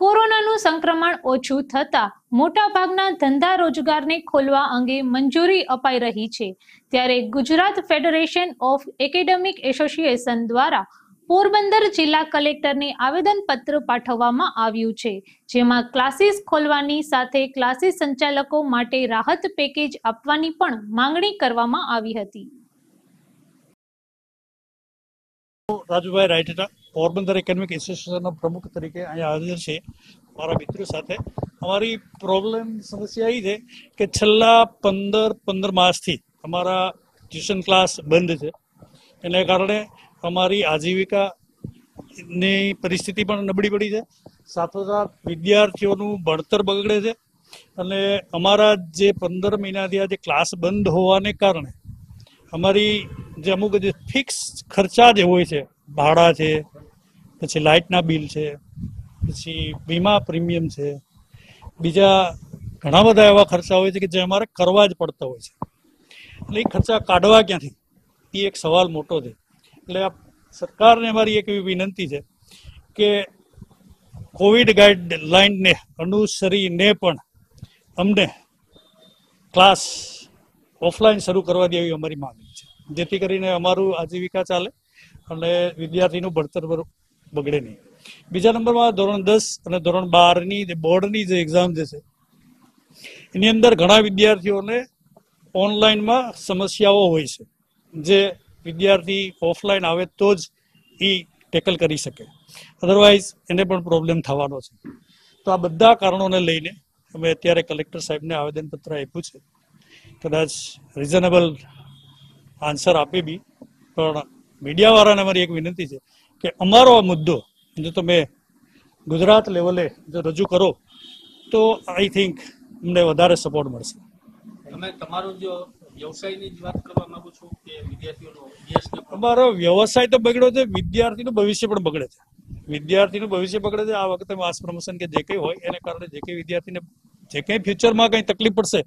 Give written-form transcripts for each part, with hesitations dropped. કોરોનાનું સંક્રમણ ઓછું થતા મોટાભાગના ધંધા રોજગારને ખોલવા અંગે મંજૂરી અપાઈ રહી છે, ત્યારે Gujarat federation of academic association દ્વારા પોરબંદર જિલ્લા કલેક્ટરને આવેદનપત્ર પાઠવવામાં આવ્યું છે, જેમાં ક્લાસીસ ખોલવાની સાથે ક્લાસીસ સંચાલકો માટે રાહત પેકેજ આપવાની પણ માંગણી કરવામાં આવી હતી। રાજુભાઈ રાયટેટા પોરબંદર એકેડેમિક એસોસિએશનના પ્રમુખ તરીકે અહીંયા હાજર છે। મારા મિત્રો સાથે અમારી પ્રોબ્લેમ સમસ્યા એ છે કે છેલ્લા 15 માસથી અમારા ટ્યુશન ક્લાસ બંધ છે, એને કારણે हमारी आजीविका ने परिस्थिति पर नबड़ी पड़ी है। साथों साथ विद्यार्थीओनु भणतर बगड़े है। अमारा जे 15 महीना आज क्लास बंद होवाने कारणे अमारी जे अमुक जे फिक्स खर्चा जे होय छे, भाड़ा छे, पछी लाइटना बिल छे, पछी वीमा प्रीमियम छे, बीजा घणा बधा एवा खर्चा होय छे के जे अमारे करवा ज पड़ता होय छे। એટલે खर्चा काढवा क्यांथी ए एक सवाल मोटो छे। सरकार ने हमारी एक विनती है कि कोविड गाइडलाइन ने अनुसरी ने अमने क्लास ऑफलाइन शुरू करवा दी अमरी मांगनी है, जेथी करीने अमरु आजीविका चाले अने विद्यार्थी भणतर बगड़े नहीं। बीजा नंबर में धोरण 10 और धोरण 12 नी बोर्डनी जे एक्जाम जैसे एनी अंदर घणा विद्यार्थीओ ने ऑनलाइन में समस्याओ होय छे, जे विद्यार्थी ऑफलाइन आवे तो ज ई टेकल करी सके, अदरवाइज एने पण प्रॉब्लम थवानो छे। तो आ बधा कारणोने लईने अमे अत्यारे कलेक्टर साहेबने आवेदनपत्र आप्युं छे। कदाच रिजनेबल आंसर आपे बी, पण मीडियावाळाने मारी एक विनती छे के अमारो आ मुद्दो जो तमे गुजरात लेवले जो रजू करो तो आई थिंक अमने वधारे सपोर्ट मळशे। તમે તમારો જો વ્યવસાયની જ વાત કરવા માંગુ છું કે વિદ્યાર્થીઓનો અભ્યાસનો અમારો વ્યવસાય તો બગડ્યો છે, વિદ્યાર્થીનું ભવિષ્ય પણ બગડે છે, વિદ્યાર્થીનું ભવિષ્ય બગડે છે। આ વખતે માસ પ્રમોશન કે જે કંઈ હોય એને કારણે જે કંઈ વિદ્યાર્થીને જે કંઈ ફ્યુચરમાં કંઈ તકલીફ પડશે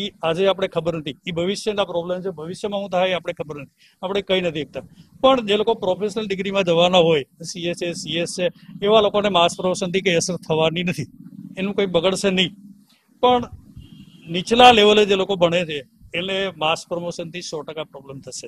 એ આજે આપણે ખબર નથી, એ ભવિષ્યના પ્રોબ્લેમ છે, ભવિષ્યમાં શું થાય આપણે ખબર નથી, આપણે કંઈ નથી એકતા। પણ જે લોકો પ્રોફેશનલ ડિગ્રીમાં જવાના હોય, સીએ છે, સીએસ છે, એવા લોકોને માસ પ્રમોશનથી કંઈ અસર થવાની નથી, એનું કંઈ બગડશે નહીં। પણ નીચલા લેવલે જે લોકો ભણે છે એટલે માસ પ્રમોશનથી 100% પ્રોબ્લેમ થશે।